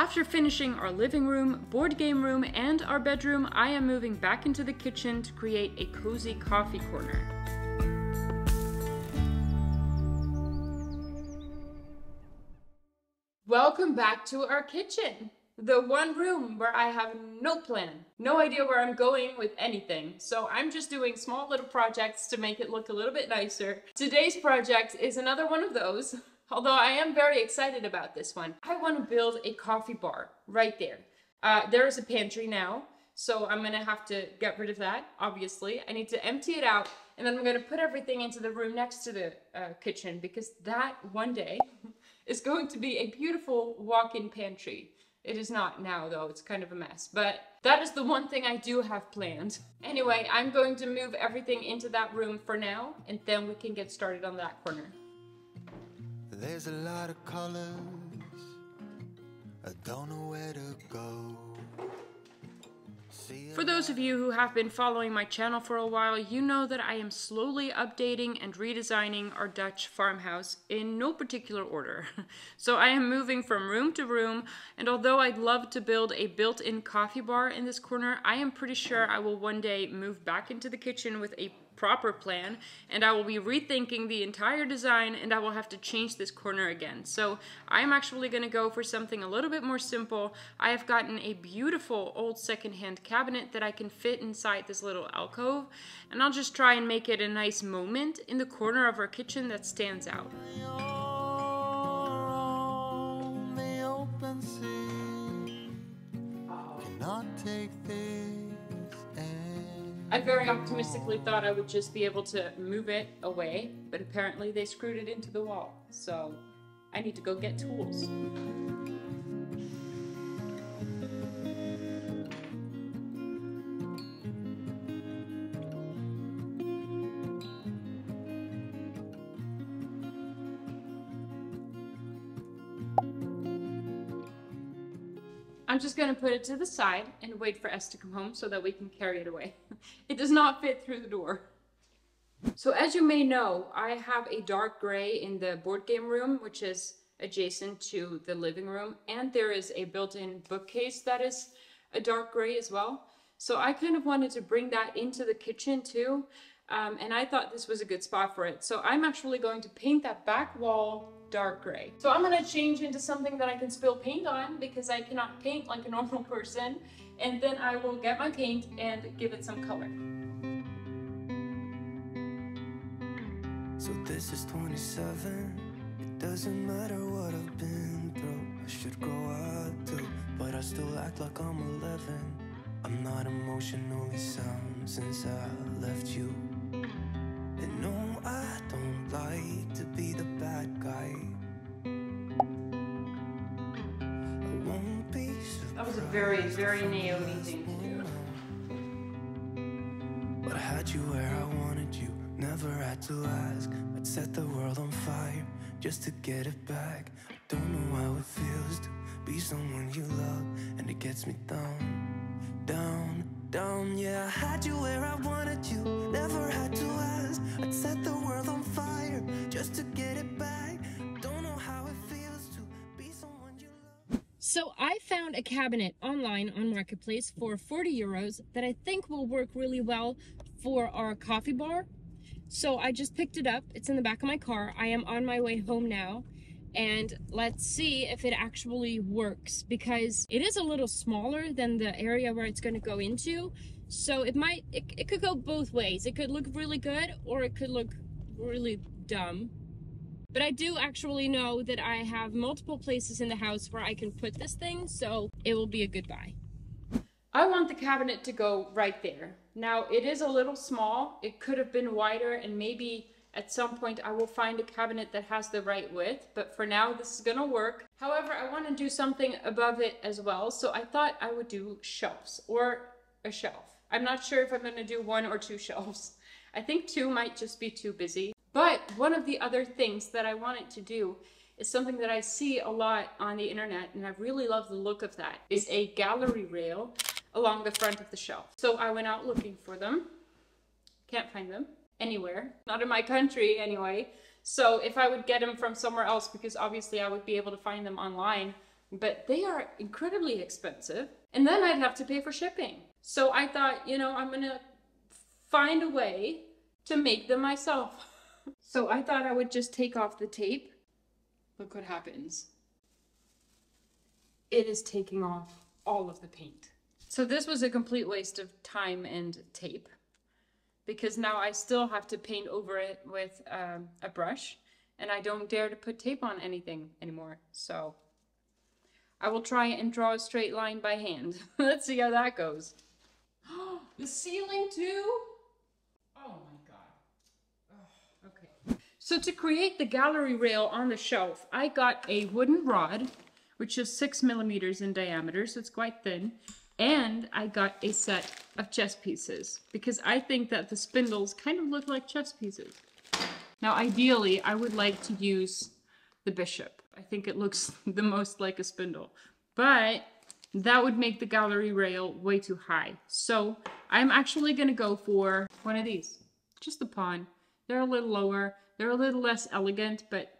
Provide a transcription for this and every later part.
After finishing our living room, board game room, and our bedroom, I am moving back into the kitchen to create a cozy coffee corner. Welcome back to our kitchen. The one room where I have no plan, no idea where I'm going with anything. So I'm just doing small little projects to make it look a little bit nicer. Today's project is another one of those, although I am very excited about this one. I want to build a coffee bar right there. There is a pantry now, so I'm going to have to get rid of that, obviously. I need to empty it out, and then I'm going to put everything into the room next to the kitchen, because that one day is going to be a beautiful walk-in pantry. It is not now, though. It's kind of a mess, but that is the one thing I do have planned. Anyway, I'm going to move everything into that room for now, and then we can get started on that corner. There's a lot of colors, I don't know where to go. For those of you who have been following my channel for a while, you know that I am slowly updating and redesigning our Dutch farmhouse in no particular order. So I am moving from room to room, and although I'd love to build a built-in coffee bar in this corner, I am pretty sure I will one day move back into the kitchen with a proper plan, and I will be rethinking the entire design, and I will have to change this corner again. So I'm actually going to go for something a little bit more simple. I have gotten a beautiful old secondhand cabinet that I can fit inside this little alcove, and I'll just try and make it a nice moment in the corner of our kitchen that stands out. I very optimistically thought I would just be able to move it away, but apparently they screwed it into the wall, so I need to go get tools. I'm just going to put it to the side and wait for S to come home so that we can carry it away. It does not fit through the door. So as you may know, I have a dark gray in the board game room, which is adjacent to the living room. And there is a built-in bookcase that is a dark gray as well. So I kind of wanted to bring that into the kitchen too. And I thought this was a good spot for it. So I'm actually going to paint that back wall dark gray. So I'm going to change into something that I can spill paint on, because I cannot paint like a normal person. And then I will get my paint and give it some color. So this is 27. It doesn't matter what I've been through. I should grow out too, but I still act like I'm 11. I'm not emotionally sound since I left you. And no, I don't like to be the bad guy. I won't be surprised. That was a very Naomi thing to do. But I had you where I wanted you, never had to ask. I'd set the world on fire just to get it back. I don't know how it feels to be someone you love, and it gets me down, down, down. Yeah, I had you where I wanted you, never had to ask. I'd set the world on fire just to get it back. Don't know how it feels to be someone you love. So I found a cabinet online on Marketplace for 40 euros that I think will work really well for our coffee bar. So I just picked it up. It's in the back of my car. I am on my way home now, and let's see if it actually works, because it is a little smaller than the area where it's going to go into. So it could go both ways. It could look really good, or it could look really dumb. But I do actually know that I have multiple places in the house where I can put this thing, so it will be a good buy. I want the cabinet to go right there. Now, it is a little small. It could have been wider, and maybe at some point I will find a cabinet that has the right width, but for now this is gonna work. However, I want to do something above it as well, so I thought I would do shelves, or a shelf. I'm not sure if I'm gonna do one or two shelves. I think two might just be too busy. But one of the other things that I wanted to do is something that I see a lot on the internet, and I really love the look of that, is a gallery rail along the front of the shelf. So I went out looking for them. Can't find them anywhere, not in my country anyway. So if I would get them from somewhere else, because obviously I would be able to find them online, but they are incredibly expensive. And then I'd have to pay for shipping. So I thought, you know, I'm going to find a way to make them myself. So I thought I would just take off the tape. Look what happens. It is taking off all of the paint. So this was a complete waste of time and tape, because now I still have to paint over it with a brush, and I don't dare to put tape on anything anymore. So I will try and draw a straight line by hand. Let's see how that goes. The ceiling too? Oh my God. Oh, okay. So to create the gallery rail on the shelf, I got a wooden rod, which is 6 millimeters in diameter, so it's quite thin. And I got a set of chess pieces, because I think that the spindles kind of look like chess pieces. Now, ideally, I would like to use the bishop. I think it looks the most like a spindle, but that would make the gallery rail way too high. So I'm actually gonna go for one of these, just the pawn. They're a little lower, they're a little less elegant, but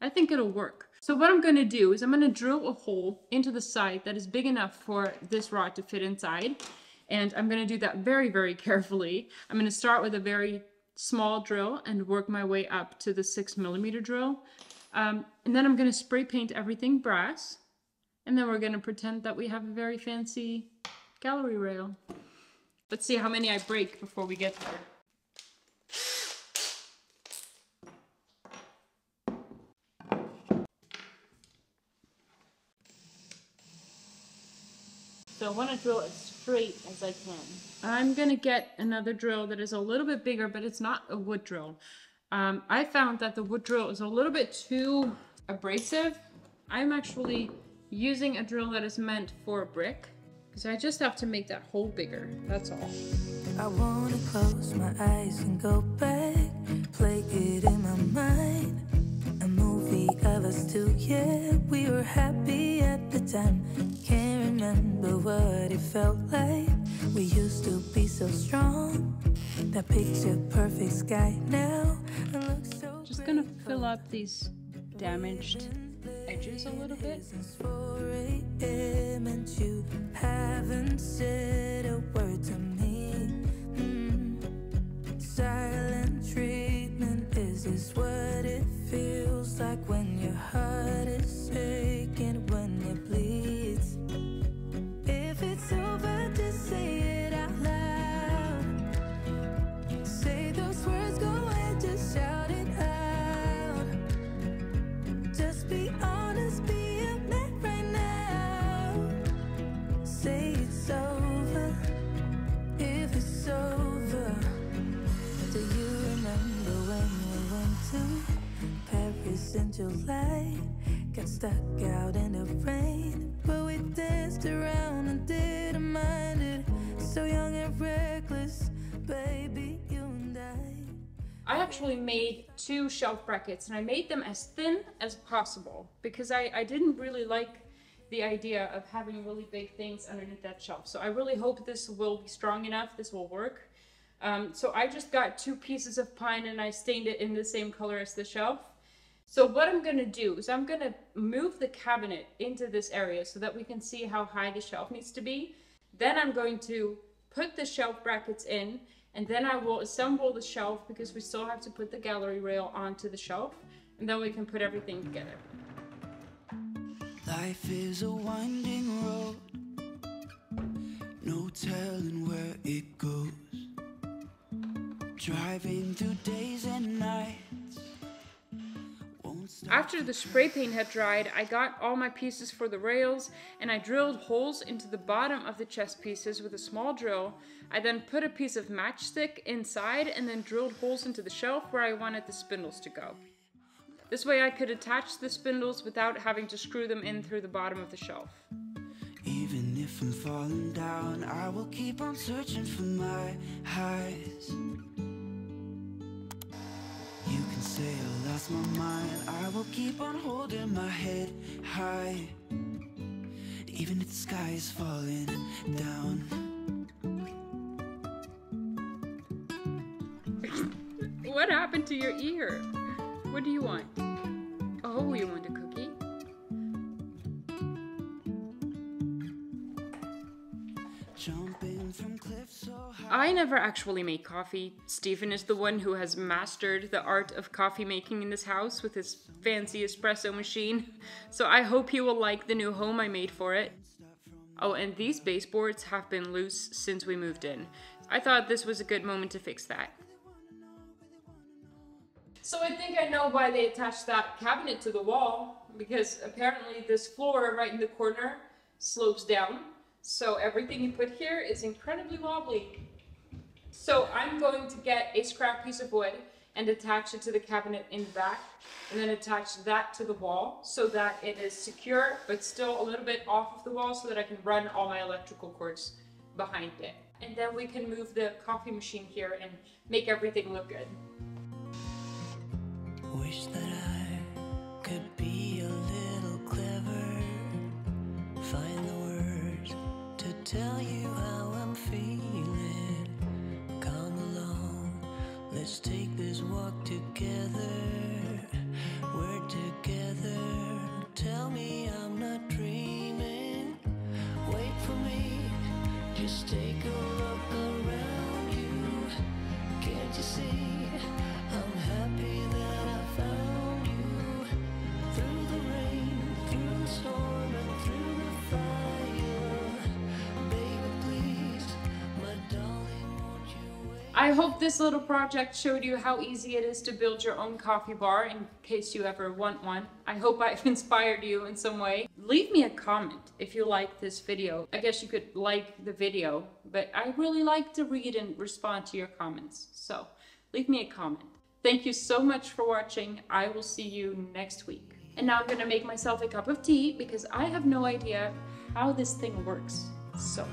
I think it'll work. So what I'm going to do is I'm going to drill a hole into the side that is big enough for this rod to fit inside. And I'm going to do that very, very carefully. I'm going to start with a very small drill and work my way up to the 6 millimeter drill. And then I'm going to spray paint everything brass. And then we're going to pretend that we have a very fancy gallery rail. Let's see how many I break before we get there. So I want to drill as straight as I can. I'm going to get another drill that is a little bit bigger, but it's not a wood drill. I found that the wood drill is a little bit too abrasive. I'm actually using a drill that is meant for brick, because I just have to make that hole bigger. That's all. I want to close my eyes and go back, play it in my mind. A movie of us two, yeah, we were happy at the time. Can't remember what it felt like. We used to be so strong. That picture perfect sky now. I look so just gonna fill up these damaged edges a little bit. And you haven't said a word to me. Silent treatment is what it feels like when your heart is aching, when it bleeds. If it's over, just say it out loud. Say those words, go and just shout it out. Just be honest, be a man right now. Say it's over, if it's over. Do you remember when we went to Paris in July, got stuck out in the rain, but we danced around and didn't mind it. So young and reckless, baby, you and I actually made 2 shelf brackets, and I made them as thin as possible, because I didn't really like the idea of having really big things underneath that shelf. So I really hope this will be strong enough, this will work. So I just got 2 pieces of pine and I stained it in the same color as the shelf. So what I'm going to do is I'm going to move the cabinet into this area so that we can see how high the shelf needs to be. Then I'm going to put the shelf brackets in, and then I will assemble the shelf, because we still have to put the gallery rail onto the shelf, and then we can put everything together. Life is a winding road, no telling where it goes. Driving through days and nights. After the spray paint had dried, I got all my pieces for the rails, and I drilled holes into the bottom of the chess pieces with a small drill. I then put a piece of matchstick inside and then drilled holes into the shelf where I wanted the spindles to go. This way I could attach the spindles without having to screw them in through the bottom of the shelf. Even if I'm falling down, I will keep on searching for my highs. You can say I lost my mind, I will keep on holding my head high. Even if the sky is falling down. What happened to your ear? What do you want? Oh, you want a cookie? I never actually make coffee. Stephen is the one who has mastered the art of coffee making in this house with his fancy espresso machine, so I hope he will like the new home I made for it. Oh, and these baseboards have been loose since we moved in. I thought this was a good moment to fix that. So I think I know why they attached that cabinet to the wall, because apparently this floor right in the corner slopes down. So everything you put here is incredibly wobbly. So I'm going to get a scrap piece of wood and attach it to the cabinet in the back, and then attach that to the wall so that it is secure, but still a little bit off of the wall so that I can run all my electrical cords behind it. And then we can move the coffee machine here and make everything look good. Wish that I could be a little clever, find the words to tell you how I'm feeling. Come along, let's take this walk together. We're together, tell me I'm not dreaming. Wait for me, just take a look around you. Can't you see I'm happy that I found you? Through the rain, through the storm, and through the fire. Baby, please, my darling, won't you wait? I hope this little project showed you how easy it is to build your own coffee bar in case you ever want one. I hope I've inspired you in some way. Leave me a comment if you like this video. I guess you could like the video, but I really like to read and respond to your comments. So leave me a comment. Thank you so much for watching. I will see you next week. And now I'm gonna make myself a cup of tea because I have no idea how this thing works. So.